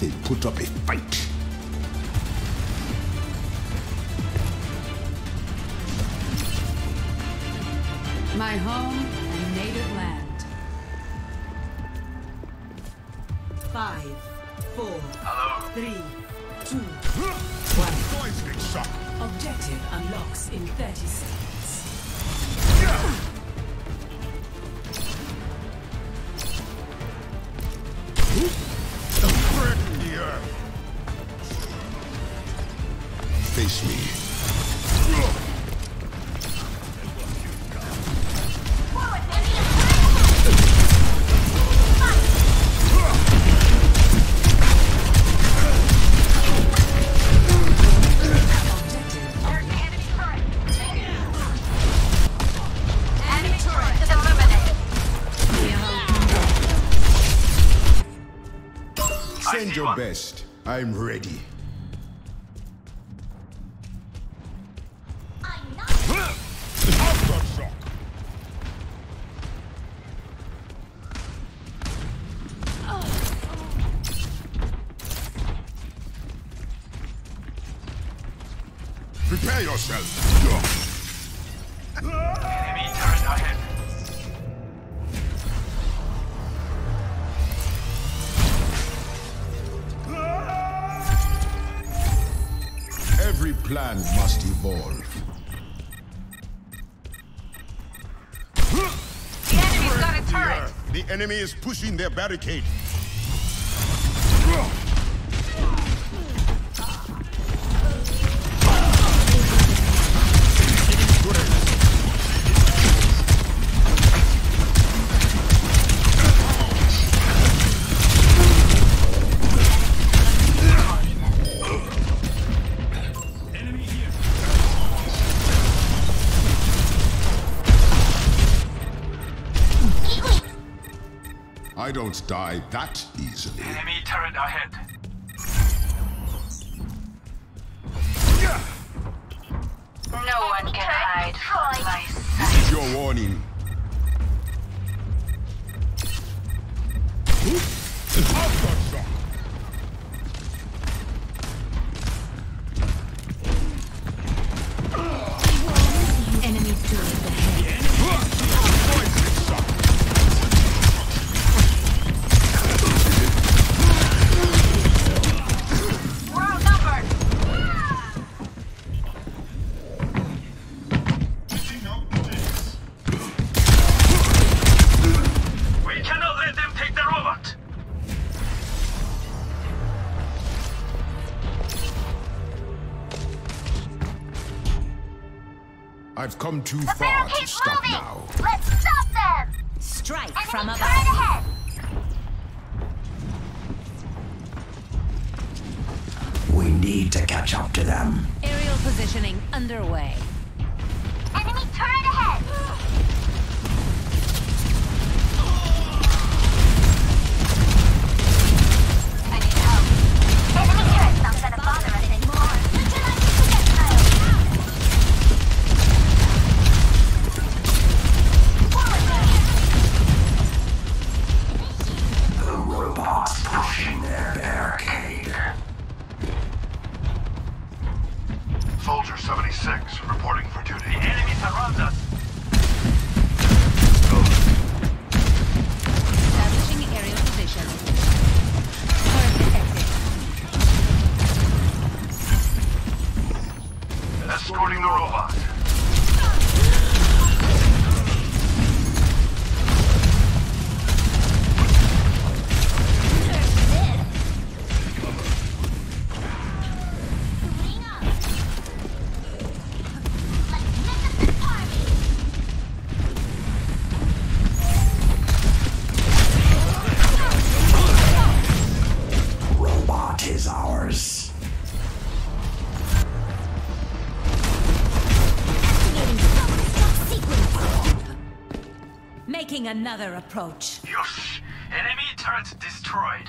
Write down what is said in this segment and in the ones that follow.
they put up a fight. My home and native land. 5, 4, 3, 2, 1. Objective unlocks in 30 seconds. Face me. Send your best. I'm ready. I'm not. Aftershock. Prepare yourself. Enemy turret ahead. Every plan must evolve. The enemy's got a turret! The enemy is pushing their barricade. I don't die that easily. Enemy turret ahead. No one can hide from my sight. This is your warning. Enemy turret ahead. I've come too far to stop now. Let's stop them! Strike from above. Ahead. We need to catch up to them. Aerial positioning underway. Enemy turret ahead! I need help. Enemy turret's not gonna bother us anymore. Escorting the robot. Robot is ours. Making another approach. Yosh! Enemy turret destroyed.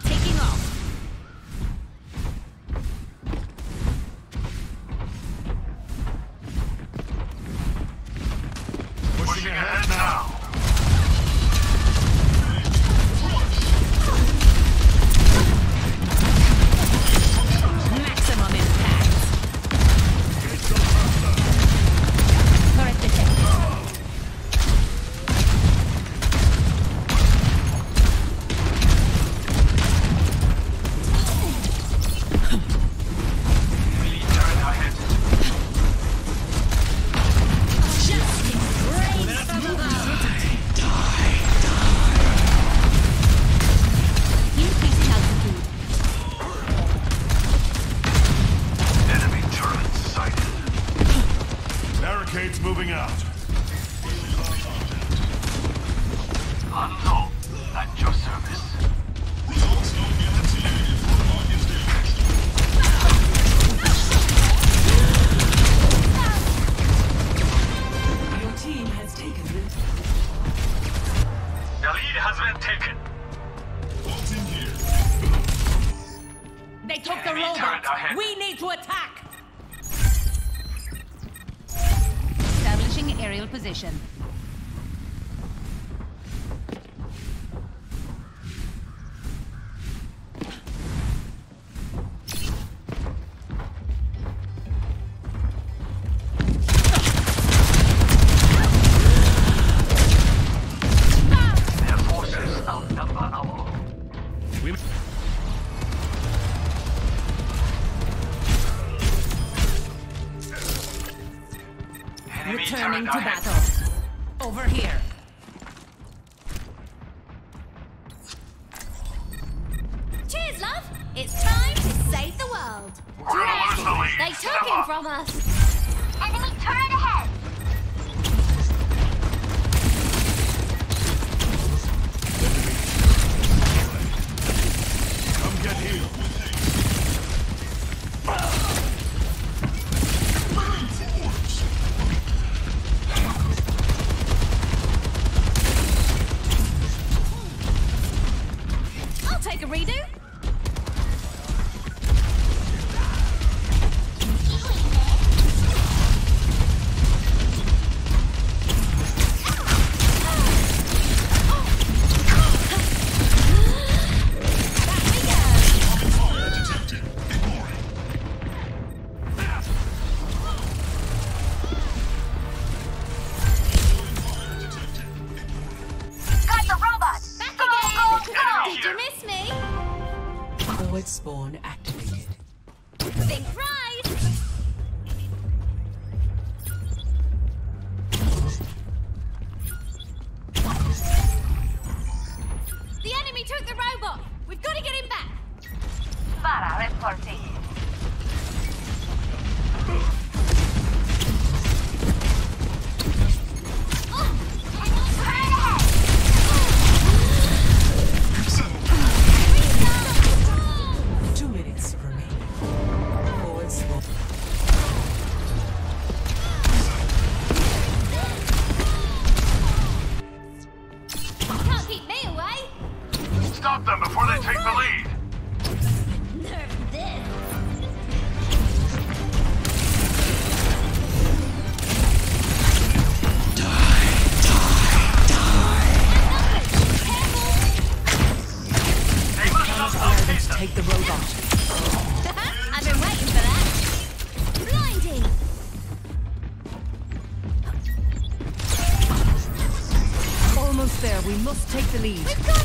Taking off. Pushing ahead now. Barricades moving out. Unknown, at your service. Results not yet activated for longest damage. Your team has taken it. The lead has been taken. What's in here? They took the robot. We need to attack. Aerial position. Their forces outnumber our own. Returning to battle. Over here. Cheers, love. It's time to save the world. They took him from us. Enemy turret ahead. Come get healed. Spawn activated. Think right! The enemy took the robot! We've got to get him back! Para reporting. Stop them before they take the lead! Nerf this! Die! They must not outpace them! Take the robot! I've been waiting for that! Blinding! Almost there, we must take the lead! We've got it!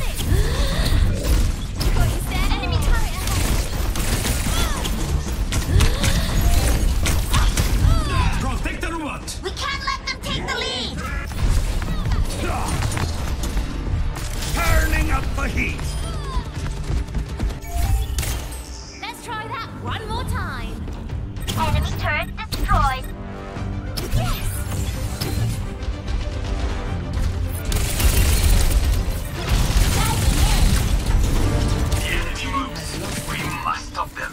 Heat. Let's try that one more time. Enemy turret destroyed. Yes! The enemy moves. We must stop them.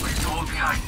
We're all behind.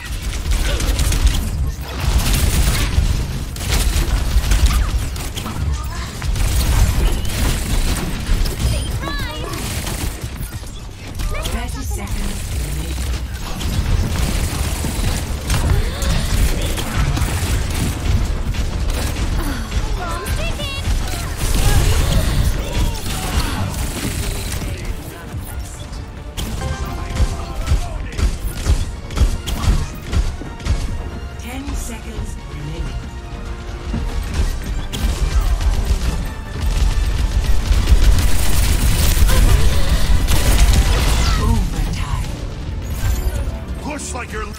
Like you're... And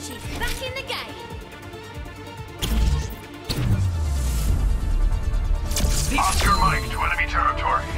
she's back in the game. Lost your mic to enemy territory.